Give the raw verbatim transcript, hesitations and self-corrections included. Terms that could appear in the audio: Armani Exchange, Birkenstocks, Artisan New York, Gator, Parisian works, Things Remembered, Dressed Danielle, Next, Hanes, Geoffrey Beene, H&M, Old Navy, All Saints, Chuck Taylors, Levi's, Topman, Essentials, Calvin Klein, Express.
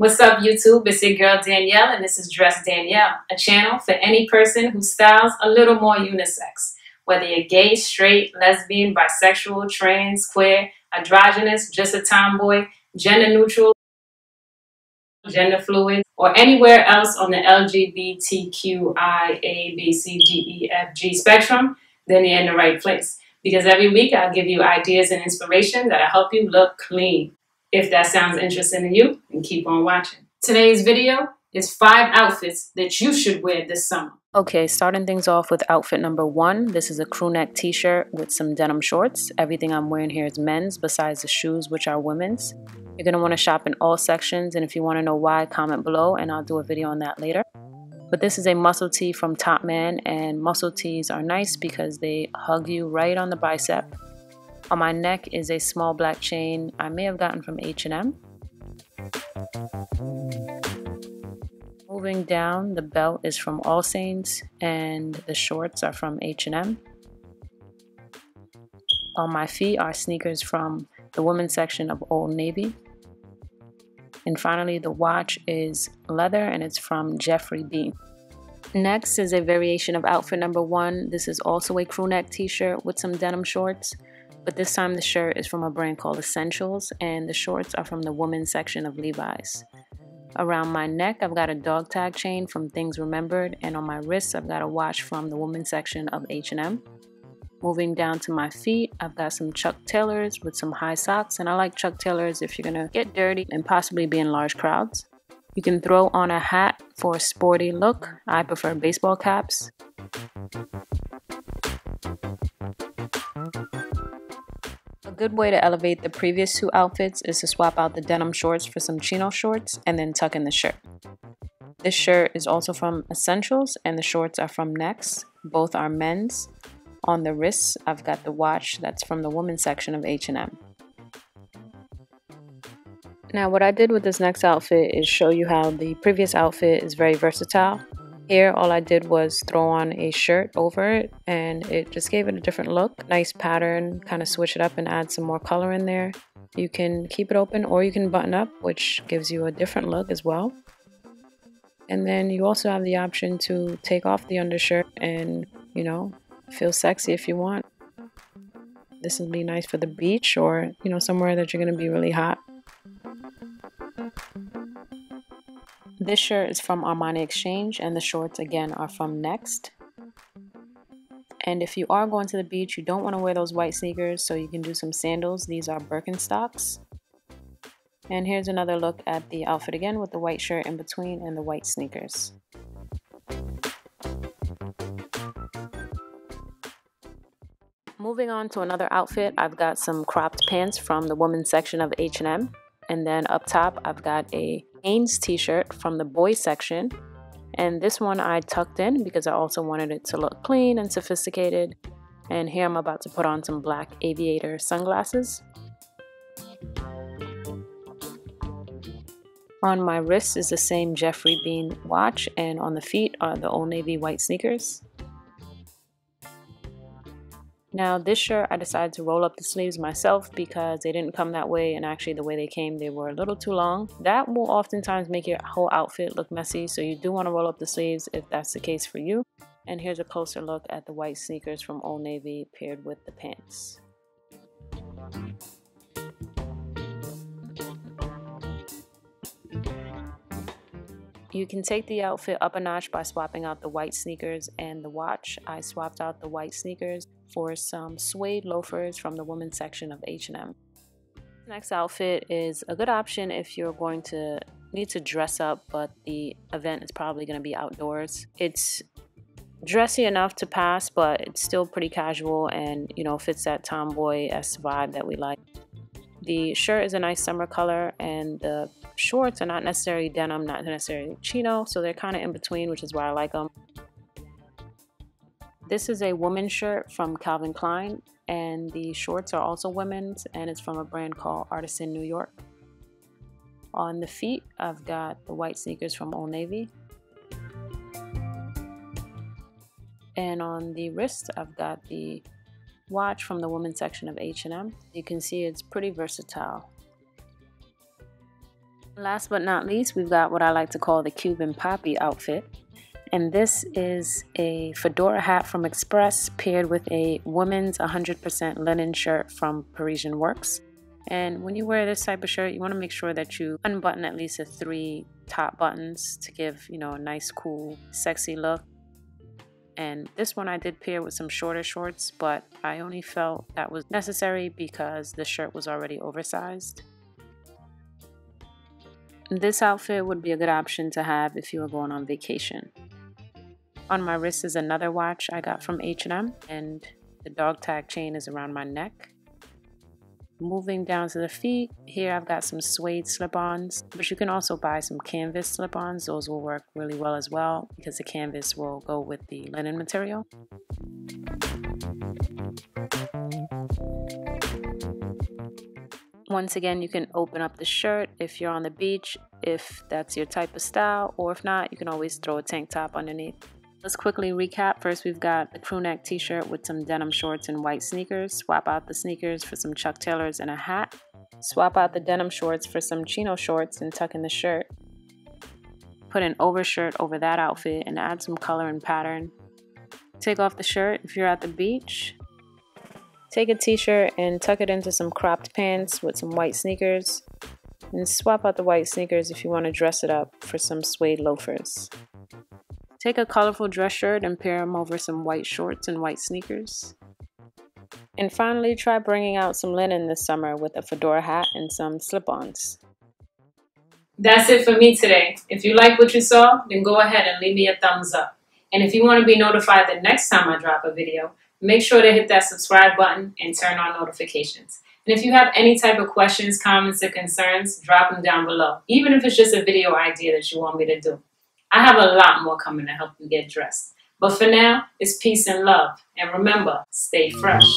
What's up, YouTube? It's your girl Danielle, and this is Dressed Danielle, a channel for any person who styles a little more unisex. Whether you're gay, straight, lesbian, bisexual, trans, queer, androgynous, just a tomboy, gender neutral, gender fluid, or anywhere else on the L G B T Q I A B C D E F G spectrum, then you're in the right place. Because every week I'll give you ideas and inspiration that'll help you look clean. If that sounds interesting to you, then keep on watching. Today's video is five outfits that you should wear this summer. Okay, starting things off with outfit number one. This is a crew neck t-shirt with some denim shorts. Everything I'm wearing here is men's besides the shoes, which are women's. You're going to want to shop in all sections, and if you want to know why, comment below and I'll do a video on that later. But this is a muscle tee from Topman, and muscle tees are nice because they hug you right on the bicep. On my neck is a small black chain I may have gotten from H and M. Moving down, the belt is from All Saints and the shorts are from H and M. On my feet are sneakers from the women's section of Old Navy. And finally, the watch is leather and it's from Geoffrey Beene. Next is a variation of outfit number one. This is also a crew neck t-shirt with some denim shorts, but this time the shirt is from a brand called Essentials and the shorts are from the women's section of Levi's. Around my neck, I've got a dog tag chain from Things Remembered, and on my wrists, I've got a watch from the women's section of H and M. Moving down to my feet, I've got some Chuck Taylors with some high socks, and I like Chuck Taylors if you're gonna get dirty and possibly be in large crowds. You can throw on a hat for a sporty look. I prefer baseball caps. A good way to elevate the previous two outfits is to swap out the denim shorts for some chino shorts and then tuck in the shirt. This shirt is also from Essentials and the shorts are from Next. Both are men's. On the wrists, I've got the watch that's from the women's section of H and M. Now, what I did with this next outfit is show you how the previous outfit is very versatile. Here, all I did was throw on a shirt over it, and it just gave it a different look. Nice pattern, kind of switch it up and add some more color in there. You can keep it open or you can button up, which gives you a different look as well. And then you also have the option to take off the undershirt and, you know, feel sexy if you want. This would be nice for the beach or, you know, somewhere that you're going to be really hot. This shirt is from Armani Exchange and the shorts again are from Next. And if you are going to the beach, you don't want to wear those white sneakers, so you can do some sandals. These are Birkenstocks. And here's another look at the outfit again with the white shirt in between and the white sneakers. Moving on to another outfit, I've got some cropped pants from the women's section of H and M. And then up top, I've got a Hanes t-shirt from the boys section. And this one I tucked in because I also wanted it to look clean and sophisticated. And here I'm about to put on some black aviator sunglasses. On my wrist is the same Geoffrey Beene watch, and on the feet are the Old Navy white sneakers. Now this shirt, I decided to roll up the sleeves myself because they didn't come that way, and actually the way they came, they were a little too long. That will oftentimes make your whole outfit look messy, so you do want to roll up the sleeves if that's the case for you. And here's a closer look at the white sneakers from Old Navy paired with the pants. You can take the outfit up a notch by swapping out the white sneakers and the watch. I swapped out the white sneakers for some suede loafers from the women's section of H and M. Next outfit is a good option if you're going to need to dress up, but the event is probably going to be outdoors. It's dressy enough to pass, but it's still pretty casual and, you know, fits that tomboy-esque vibe that we like. The shirt is a nice summer color, and the shorts are not necessarily denim, not necessarily chino, so they're kind of in between, which is why I like them. This is a woman's shirt from Calvin Klein, and the shorts are also women's, and it's from a brand called Artisan New York. On the feet, I've got the white sneakers from Old Navy. And on the wrist, I've got the watch from the women's section of H and M. You can see it's pretty versatile. Last but not least, we've got what I like to call the Cuban Poppy outfit. And this is a fedora hat from Express paired with a woman's one hundred percent linen shirt from Parisian Works. And when you wear this type of shirt, you want to make sure that you unbutton at least the three top buttons to give, you know, a nice, cool, sexy look. And this one I did pair with some shorter shorts, but I only felt that was necessary because the shirt was already oversized. This outfit would be a good option to have if you were going on vacation. On my wrist is another watch I got from H and M, and the dog tag chain is around my neck. Moving down to the feet, here I've got some suede slip-ons, but you can also buy some canvas slip-ons. Those will work really well as well because the canvas will go with the linen material. Once again, you can open up the shirt if you're on the beach, if that's your type of style, or if not, you can always throw a tank top underneath. Let's quickly recap. First, we've got the crew neck t-shirt with some denim shorts and white sneakers. Swap out the sneakers for some Chuck Taylors and a hat. Swap out the denim shorts for some chino shorts and tuck in the shirt. Put an overshirt over that outfit and add some color and pattern. Take off the shirt if you're at the beach. Take a t-shirt and tuck it into some cropped pants with some white sneakers. And swap out the white sneakers if you want to dress it up for some suede loafers. Take a colorful dress shirt and pair them over some white shorts and white sneakers. And finally, try bringing out some linen this summer with a fedora hat and some slip-ons. That's it for me today. If you like what you saw, then go ahead and leave me a thumbs up. And if you want to be notified the next time I drop a video, make sure to hit that subscribe button and turn on notifications. And if you have any type of questions, comments, or concerns, drop them down below, even if it's just a video idea that you want me to do. I have a lot more coming to help you get dressed. But for now, it's peace and love. And remember, stay fresh.